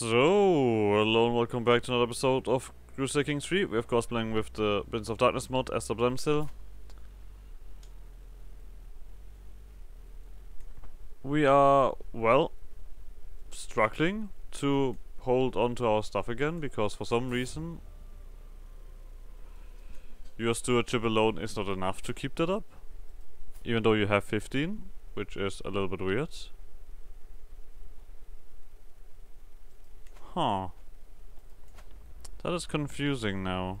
So, hello and welcome back to another episode of Crusader Kings 3. We're of course playing with the Prince of Darkness mod as the Premysl. We are, well, struggling to hold on to our stuff again, because for some reason your stewardship alone is not enough to keep that up. Even though you have 15, which is a little bit weird. Huh. That is confusing now.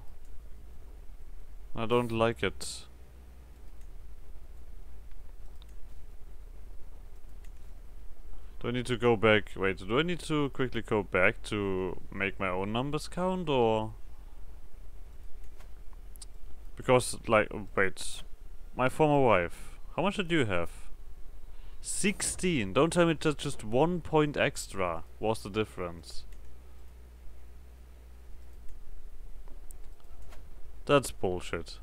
I don't like it. Do I need to go back? Wait, do I need to quickly go back to make my own numbers count, or...? Because, like, wait. My former wife. How much did you have? 16! Don't tell me that just 1 point extra was the difference. That's bullshit.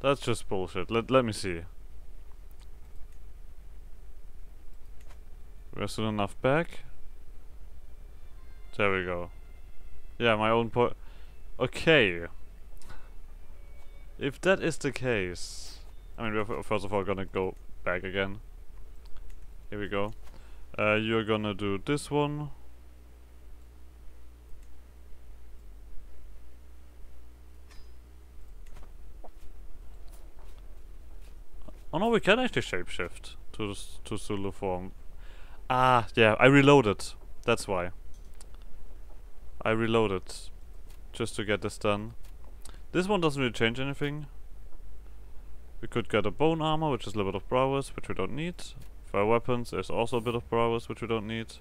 That's just bullshit. Let me see. We're soon enough back. There we go. Yeah, my own point. Okay. If that is the case... I mean, we're first of all gonna go back again. Here we go. You're gonna do this one. Oh no, we can actually shapeshift to Zulu form. Ah, yeah, I reloaded. That's why. I reloaded. Just to get this done. This one doesn't really change anything. We could get a bone armor, which is a little bit of prowess, which we don't need. Fire weapons, there's also a bit of prowess, which we don't need.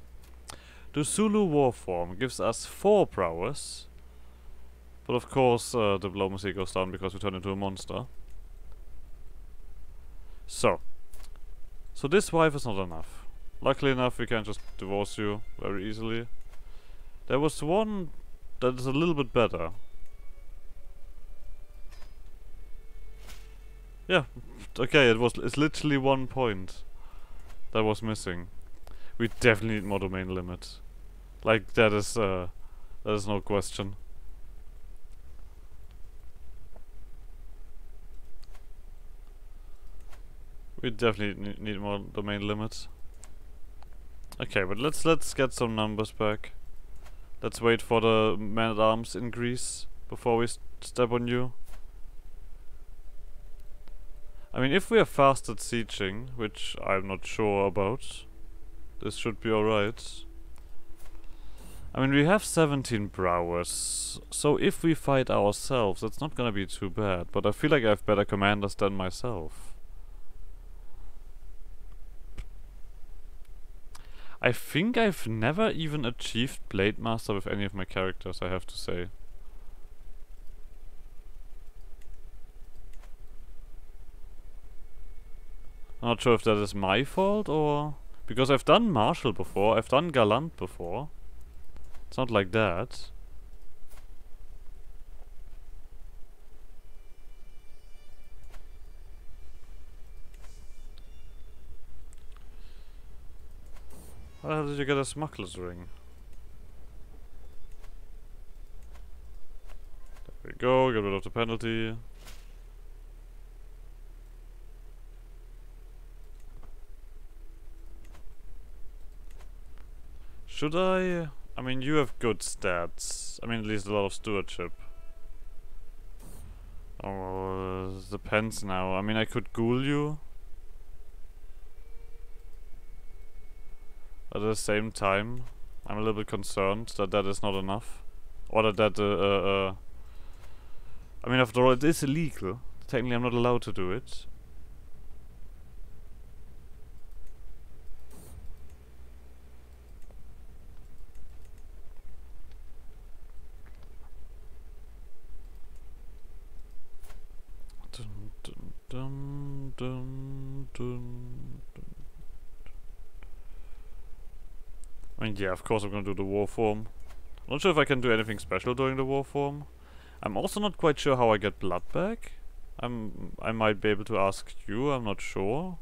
The Zulu war form gives us 4 prowess. But of course, diplomacy goes down because we turn into a monster. So this wife is not enough. Luckily enough, we can just divorce you very easily. There was one that is a little bit better. Yeah, okay, it's literally 1 point that was missing. We definitely need more domain limit. Like, that is no question. We definitely need more domain limits. Okay, but let's get some numbers back. Let's wait for the man-at-arms increase before we step on you. I mean, if we are fast at sieging, which I'm not sure about, this should be alright. I mean, we have 17 prowess, so if we fight ourselves, it's not gonna be too bad. But I feel like I have better commanders than myself. I think I've never even achieved Blademaster with any of my characters, I have to say. I'm not sure if that is my fault, or... Because I've done Marshall before, I've done Gallant before. It's not like that. How did you get a smuggler's ring? There we go, get rid of the penalty. Should I? I mean, you have good stats. I mean, at least a lot of stewardship. Oh, depends now. I mean, I could ghoul you. At the same time, I'm a little bit concerned that that is not enough. Or that I mean, after all, it is illegal. Technically, I'm not allowed to do it. Dun, dun, dun, dun, dun, dun. I mean, yeah, of course I'm gonna do the war form. I'm not sure if I can do anything special during the war form. I'm also not quite sure how I get blood back. I might be able to ask you, I'm not sure.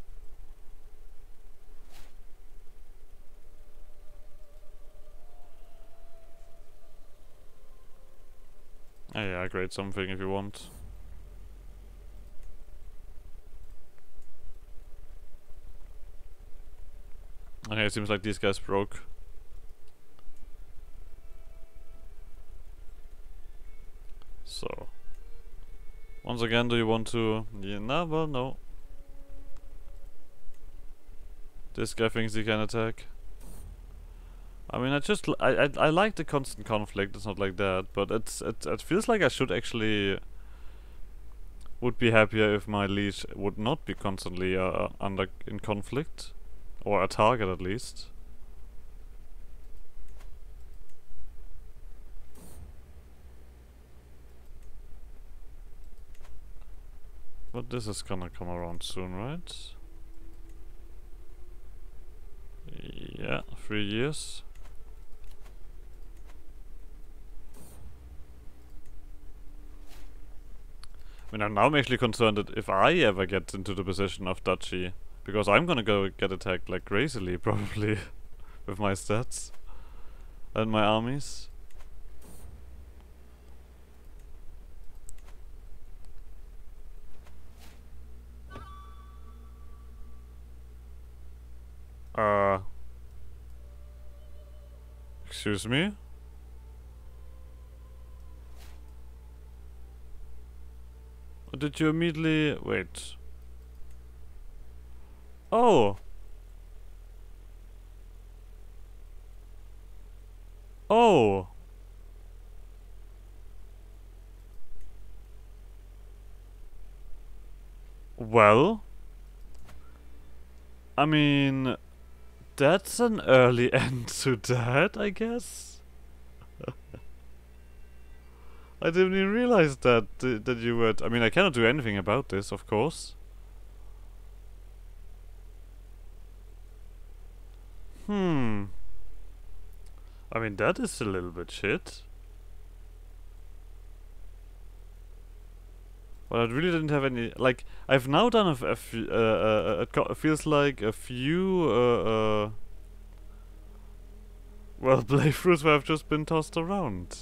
Oh yeah, grade something if you want. Okay, it seems like these guys broke. So, once again, do you want to... Yeah, no, well, no. This guy thinks he can attack. I mean, I like the constant conflict. It's not like that, but it feels like I should actually would be happier if my liege would not be constantly in conflict, or a target at least. But this is gonna come around soon, right? Yeah, 3 years. I mean, I'm now actually concerned that if I ever get into the position of Duchy, because I'm gonna go get attacked like crazily, probably, with my stats and my armies. Excuse me? Did you immediately... wait. Oh! Oh! Well... I mean... that's an early end to that, I guess? I didn't even realize that you were... I mean, I cannot do anything about this, of course. I mean, that is a little bit shit. Well, I really didn't have any... like, I've now done it feels like a few... well, playthroughs where I've just been tossed around.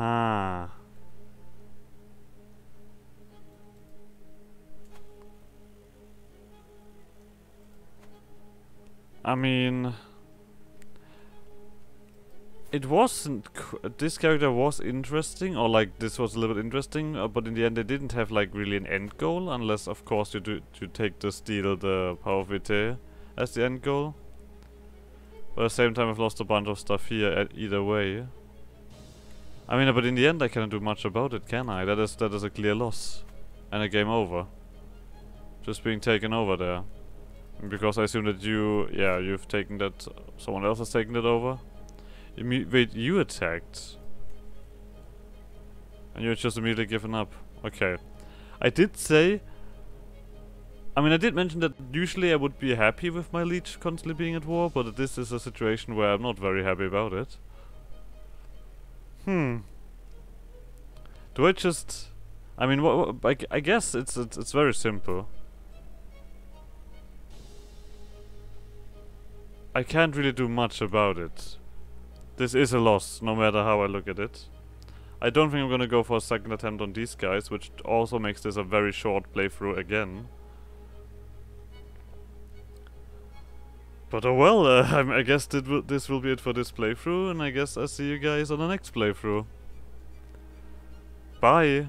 Ah. I mean, it wasn't. This character was interesting, or like this was a little bit interesting, but in the end, they didn't have like really an end goal, unless of course you take the steal the power of Vitae as the end goal. But at the same time, I've lost a bunch of stuff here either way. I mean, but in the end I cannot do much about it, can I? That is a clear loss. And a game over. Just being taken over there. And because I assume that you've taken that... someone else has taken it over. Wait, you attacked. And you're just immediately given up. Okay. I did say... I mean, I did mention that usually I would be happy with my liege constantly being at war, but this is a situation where I'm not very happy about it. Do I just... I mean, I guess it's very simple. I can't really do much about it. This is a loss, no matter how I look at it. I don't think I'm gonna go for a second attempt on these guys, which also makes this a very short playthrough again. But oh well, I guess this will be it for this playthrough, and I guess I'll see you guys on the next playthrough. Bye!